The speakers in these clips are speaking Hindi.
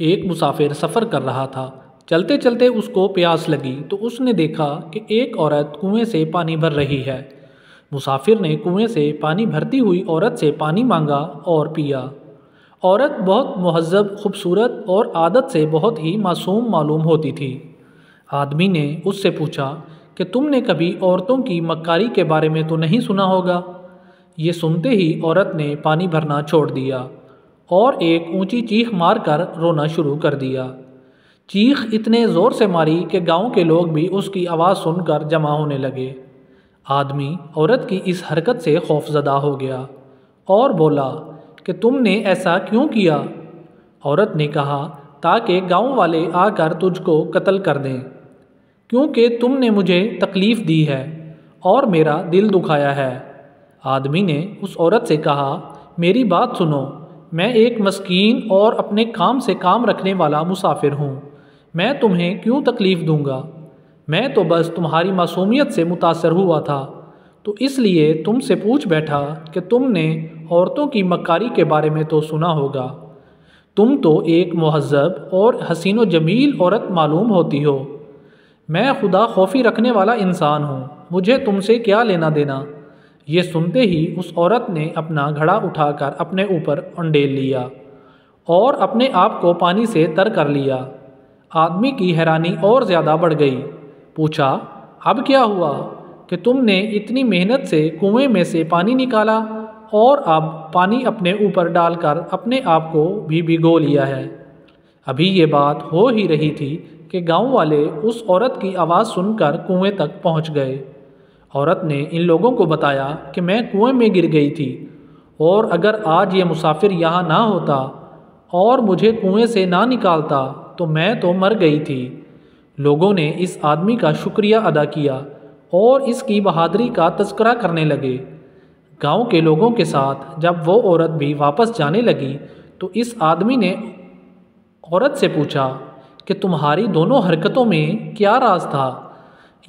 एक मुसाफिर सफ़र कर रहा था। चलते चलते उसको प्यास लगी तो उसने देखा कि एक औरत कुएं से पानी भर रही है। मुसाफिर ने कुएं से पानी भरती हुई औरत से पानी मांगा और पिया। औरत बहुत महजब, खूबसूरत और आदत से बहुत ही मासूम मालूम होती थी। आदमी ने उससे पूछा कि तुमने कभी औरतों की मक्कारी के बारे में तो नहीं सुना होगा। ये सुनते ही औरत ने पानी भरना छोड़ दिया और एक ऊंची चीख मारकर रोना शुरू कर दिया। चीख इतने ज़ोर से मारी कि गांव के लोग भी उसकी आवाज़ सुनकर जमा होने लगे। आदमी औरत की इस हरकत से खौफजदा हो गया और बोला कि तुमने ऐसा क्यों किया। औरत ने कहा, ताकि गांव वाले आकर तुझको कत्ल कर दें, क्योंकि तुमने मुझे तकलीफ़ दी है और मेरा दिल दुखाया है। आदमी ने उस औरत से कहा, मेरी बात सुनो, मैं एक मस्कीन और अपने काम से काम रखने वाला मुसाफिर हूँ। मैं तुम्हें क्यों तकलीफ़ दूँगा। मैं तो बस तुम्हारी मासूमियत से मुतासर हुआ था, तो इसलिए तुमसे पूछ बैठा कि तुमने औरतों की मक्कारी के बारे में तो सुना होगा। तुम तो एक महजब और हसीन व जमील औरत मालूम होती हो। मैं खुदा खौफी रखने वाला इंसान हूँ, मुझे तुमसे क्या लेना देना। ये सुनते ही उस औरत ने अपना घड़ा उठाकर अपने ऊपर उंडेल लिया और अपने आप को पानी से तर कर लिया। आदमी की हैरानी और ज़्यादा बढ़ गई। पूछा, अब क्या हुआ कि तुमने इतनी मेहनत से कुएं में से पानी निकाला और अब पानी अपने ऊपर डालकर अपने आप को भी भिगो लिया है। अभी ये बात हो ही रही थी कि गांव वाले उस औरत की आवाज़ सुनकर कुएं तक पहुंच गए। औरत ने इन लोगों को बताया कि मैं कुएं में गिर गई थी, और अगर आज ये मुसाफिर यहाँ ना होता और मुझे कुएं से ना निकालता तो मैं तो मर गई थी। लोगों ने इस आदमी का शुक्रिया अदा किया और इसकी बहादुरी का तज़किरा करने लगे। गांव के लोगों के साथ जब वो औरत भी वापस जाने लगी तो इस आदमी ने औरत से पूछा कि तुम्हारी दोनों हरकतों में क्या राज था,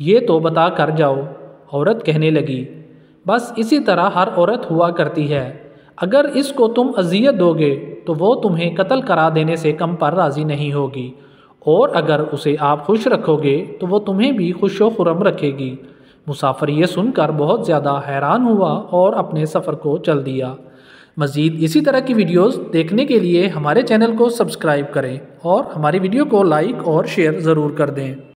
ये तो बता कर जाओ। औरत कहने लगी, बस इसी तरह हर औरत हुआ करती है। अगर इसको तुम अजियत दोगे तो वो तुम्हें कत्ल करा देने से कम पर राज़ी नहीं होगी, और अगर उसे आप खुश रखोगे तो वो तुम्हें भी खुश व खुरम रखेगी। मुसाफिर ये सुनकर बहुत ज़्यादा हैरान हुआ और अपने सफ़र को चल दिया। मज़ीद इसी तरह की वीडियोस देखने के लिए हमारे चैनल को सब्सक्राइब करें और हमारी वीडियो को लाइक और शेयर ज़रूर कर दें।